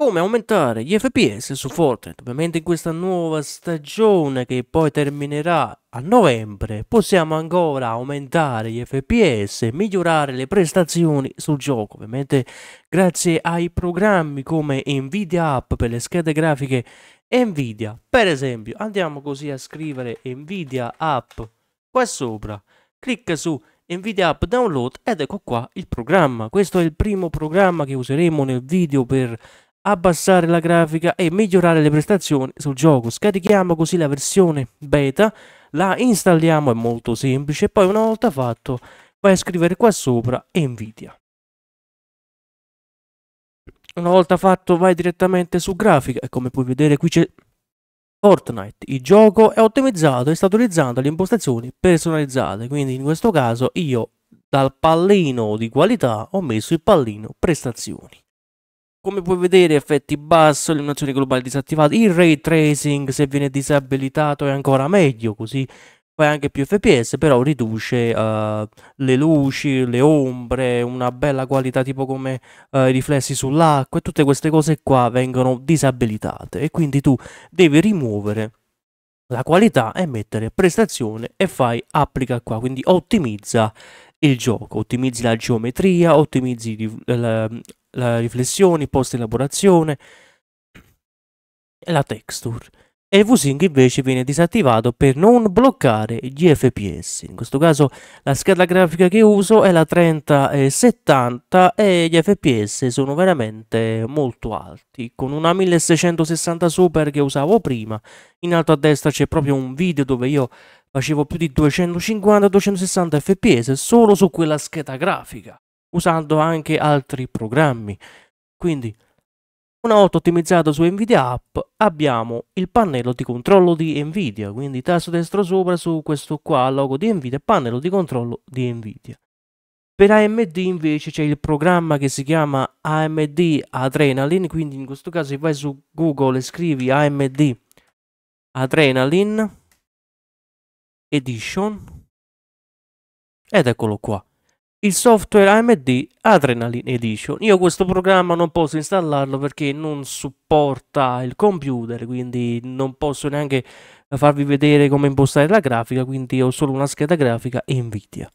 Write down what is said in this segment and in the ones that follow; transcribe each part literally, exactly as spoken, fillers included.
Come aumentare gli F P S su Fortnite? Ovviamente in questa nuova stagione che poi terminerà a novembre possiamo ancora aumentare gli F P S e migliorare le prestazioni sul gioco, ovviamente grazie ai programmi come Nvidia App per le schede grafiche Nvidia. Per esempio andiamo così a scrivere Nvidia App qua sopra, clicca su Nvidia App Download ed ecco qua il programma. Questo è il primo programma che useremo nel video per abbassare la grafica e migliorare le prestazioni sul gioco. Scarichiamo così la versione beta, la installiamo, è molto semplice. Poi una volta fatto vai a scrivere qua sopra Nvidia. Una volta fatto vai direttamente su grafica e come puoi vedere qui c'è Fortnite. Il gioco è ottimizzato e sta utilizzando le impostazioni personalizzate, quindi in questo caso io dal pallino di qualità ho messo il pallino prestazioni. Come puoi vedere effetti basso, l'illuminazione globale disattivata, il ray tracing se viene disabilitato è ancora meglio, così fai anche più F P S, però riduce uh, le luci, le ombre, una bella qualità tipo come uh, i riflessi sull'acqua e tutte queste cose qua vengono disabilitate e quindi tu devi rimuovere la qualità e mettere prestazione e fai applica qua, quindi ottimizza il gioco, ottimizzi la geometria, ottimizzi la, la riflessione, post elaborazione e la texture. E FreeSync invece viene disattivato per non bloccare gli F P S. In questo caso la scheda grafica che uso è la trenta settanta e gli F P S sono veramente molto alti. Con una milleseicentosessanta Super che usavo prima, in alto a destra c'è proprio un video dove io facevo più di duecentocinquanta duecentosessanta F P S solo su quella scheda grafica, usando anche altri programmi. Quindi una volta ottimizzato su Nvidia App abbiamo il pannello di controllo di Nvidia, quindi tasto destro sopra su questo qua logo di Nvidia, pannello di controllo di Nvidia. Per A M D invece c'è il programma che si chiama A M D Adrenalin, quindi in questo caso se vai su Google e scrivi A M D Adrenalin Edition ed eccolo qua. Il software A M D Adrenalin Edition. Io questo programma non posso installarlo perché non supporta il computer, quindi non posso neanche farvi vedere come impostare la grafica, quindi ho solo una scheda grafica Nvidia.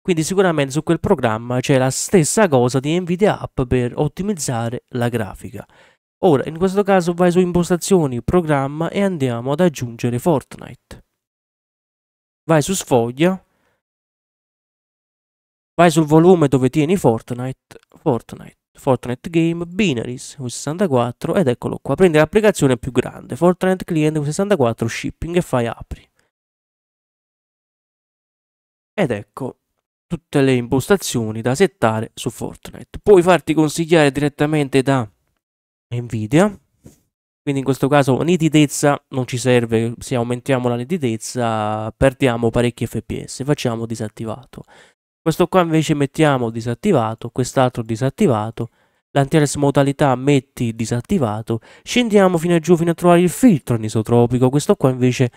Quindi sicuramente su quel programma c'è la stessa cosa di Nvidia App per ottimizzare la grafica. Ora, in questo caso vai su impostazioni, programma e andiamo ad aggiungere Fortnite. Vai su sfoglia. Vai sul volume dove tieni Fortnite, Fortnite, Fortnite Game, Binaries, U sessantaquattro ed eccolo qua. Prendi l'applicazione più grande, Fortnite Client U sessantaquattro Shipping e fai apri. Ed ecco tutte le impostazioni da settare su Fortnite. Puoi farti consigliare direttamente da Nvidia, quindi in questo caso nitidezza non ci serve, se aumentiamo la nitidezza perdiamo parecchi F P S, facciamo disattivato. Questo qua invece mettiamo disattivato, quest'altro disattivato, l'anti-alias modalità metti disattivato, scendiamo fino a giù fino a trovare il filtro anisotropico. Questo qua invece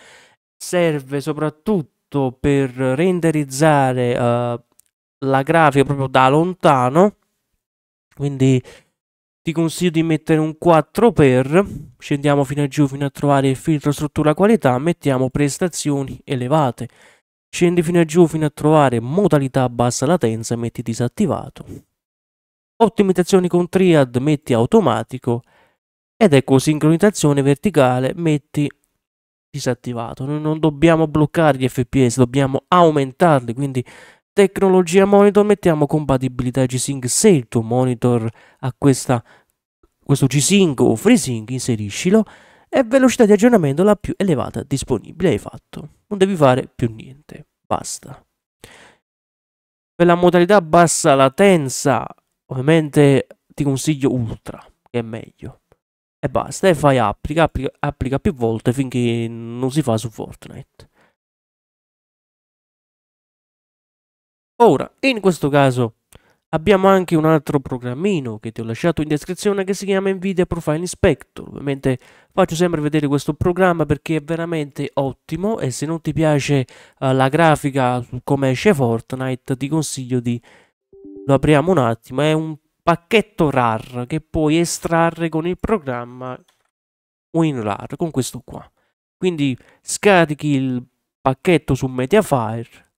serve soprattutto per renderizzare uh, la grafica proprio da lontano, quindi ti consiglio di mettere un quattro per, scendiamo fino a giù fino a trovare il filtro struttura qualità, mettiamo prestazioni elevate. Scendi fino a giù fino a trovare modalità bassa latenza, metti disattivato. Ottimizzazioni con triad, metti automatico. Ed ecco sincronizzazione verticale, metti disattivato. Noi non dobbiamo bloccare gli F P S, dobbiamo aumentarli. Quindi tecnologia monitor, mettiamo compatibilità G-Sync. Se il tuo monitor ha questa, questo G-Sync o FreeSync, inseriscilo. E velocità di aggiornamento la più elevata disponibile. Hai fatto, non devi fare più niente, basta. Per la modalità bassa latenza ovviamente ti consiglio ultra, che è meglio, e basta, e fai applica, applica, applica più volte finché non si fa su Fortnite. Ora in questo caso abbiamo anche un altro programmino che ti ho lasciato in descrizione che si chiama Nvidia Profile Inspector. Ovviamente faccio sempre vedere questo programma perché è veramente ottimo e se non ti piace uh, la grafica come esce Fortnite ti consiglio di... Lo apriamo un attimo, è un pacchetto RAR che puoi estrarre con il programma WinRAR, con questo qua. Quindi scarichi il pacchetto su Mediafire,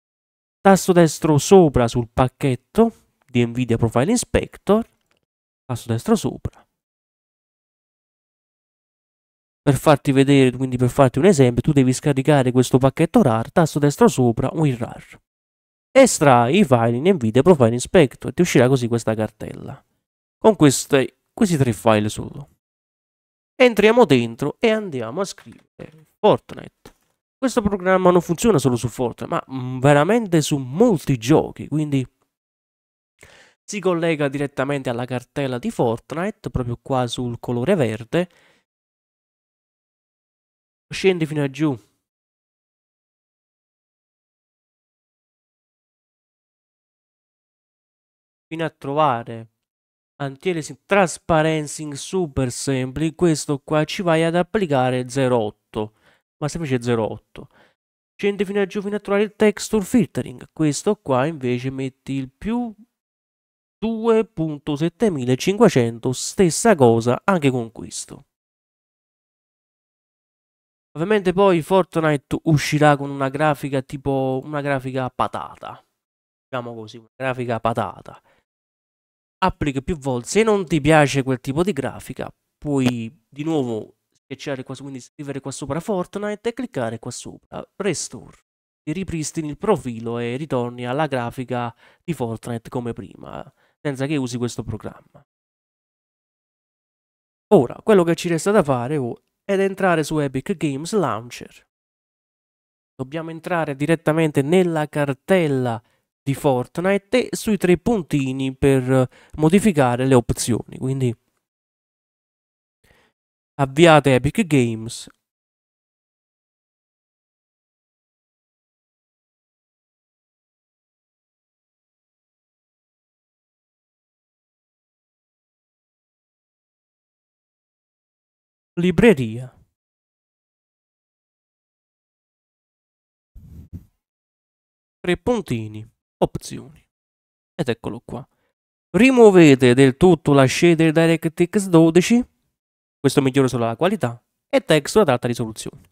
tasto destro sopra sul pacchetto di NVIDIA Profile Inspector, tasto destro sopra. Per farti vedere, quindi per farti un esempio, tu devi scaricare questo pacchetto RAR, tasto destro sopra, WinRAR. Estrai i file in NVIDIA Profile Inspector e ti uscirà così questa cartella. Con queste, questi tre file solo. Entriamo dentro e andiamo a scrivere Fortnite. Questo programma non funziona solo su Fortnite, ma veramente su molti giochi, quindi si collega direttamente alla cartella di Fortnite, proprio qua sul colore verde. Scendi fino a giù, fino a trovare anti-aliasing transparency super semplice. Questo qua ci vai ad applicare zero virgola otto, ma semplice zero virgola otto. Scendi fino a giù fino a trovare il texture filtering. Questo qua invece metti il più due punto settemilacinquecento, stessa cosa anche con questo. Ovviamente poi Fortnite uscirà con una grafica tipo una grafica patata, diciamo così, una grafica patata. Applica più volte, se non ti piace quel tipo di grafica, puoi di nuovo schiacciare qua, quindi scrivere qua sopra Fortnite e cliccare qua sopra Restore. Ti ripristini il profilo e ritorni alla grafica di Fortnite come prima, senza che usi questo programma. Ora, quello che ci resta da fare è ed entrare su Epic Games Launcher. Dobbiamo entrare direttamente nella cartella di Fortnite e sui tre puntini per modificare le opzioni. Quindi avviate Epic Games. Libreria. Tre puntini. Opzioni. Ed eccolo qua. Rimuovete del tutto la shader DirectX dodici. Questo migliora solo la qualità. E texture ad alta risoluzione.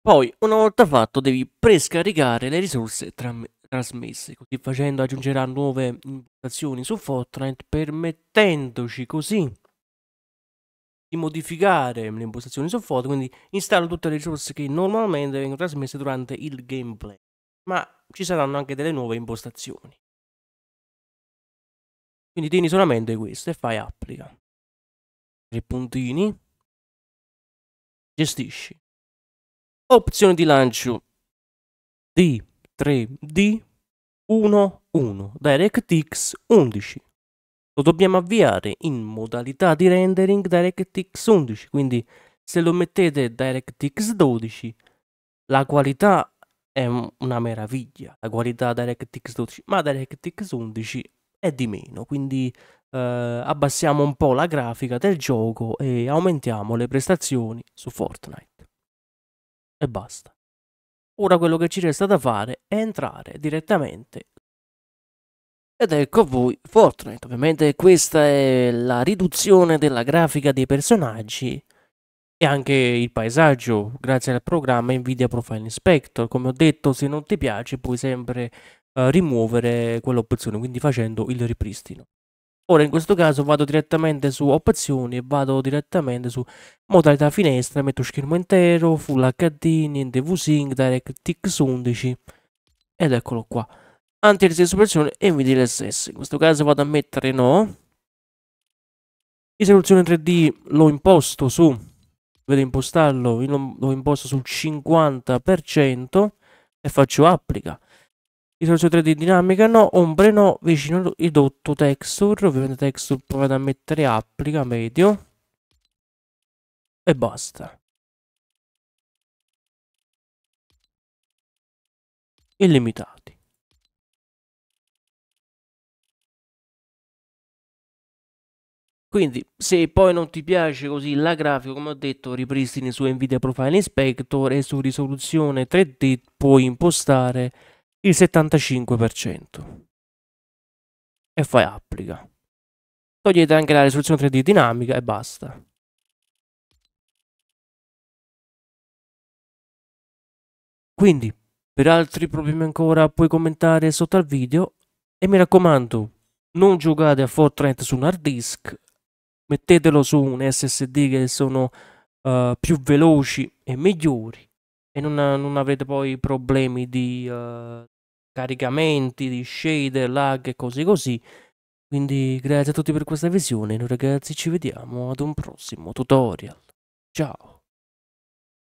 Poi, una volta fatto, devi prescaricare le risorse trasmesse. Così facendo aggiungerà nuove impostazioni su Fortnite, permettendoci così di modificare le impostazioni su foto, quindi installo tutte le risorse che normalmente vengono trasmesse durante il gameplay, ma ci saranno anche delle nuove impostazioni. Quindi tieni solamente questo e fai applica. Tre puntini. Gestisci. Opzione di lancio D tre D uno punto uno DirectX undici. Lo dobbiamo avviare in modalità di rendering DirectX undici, quindi se lo mettete DirectX dodici la qualità è una meraviglia, la qualità DirectX dodici, ma DirectX undici è di meno, quindi eh, abbassiamo un po' la grafica del gioco e aumentiamo le prestazioni su Fortnite. E basta. Ora quello che ci resta da fare è entrare direttamente. Ed ecco a voi Fortnite. Ovviamente questa è la riduzione della grafica dei personaggi e anche il paesaggio grazie al programma NVIDIA Profile Inspector. Come ho detto, se non ti piace puoi sempre uh, rimuovere quell'opzione, quindi facendo il ripristino. Ora in questo caso vado direttamente su opzioni e vado direttamente su modalità finestra, metto schermo intero, Full acca di, niente VSync, DirectX undici ed eccolo qua. Anti-aliasing suppressione e NVDLSS. In questo caso vado a mettere no. Risoluzione tre D lo imposto su, vedo impostarlo, io lo imposto sul cinquanta per cento e faccio applica. Risoluzione tre D dinamica no, ombre no, vicino ridotto texture, ovviamente texture provate a mettere applica, medio e basta. Illimitati. Quindi se poi non ti piace così la grafica, come ho detto, ripristini su NVIDIA Profile Inspector e su risoluzione tre D puoi impostare il settantacinque per cento. e fai applica. Togliete anche la risoluzione tre D dinamica e basta. Quindi, per altri problemi ancora puoi commentare sotto al video e mi raccomando, non giocate a Fortnite su un hard disk, mettetelo su un S S D che sono uh, più veloci e migliori e non, non avete poi problemi di uh, caricamenti, di shader, lag e cose così. Quindi grazie a tutti per questa visione, noi ragazzi ci vediamo ad un prossimo tutorial. Ciao!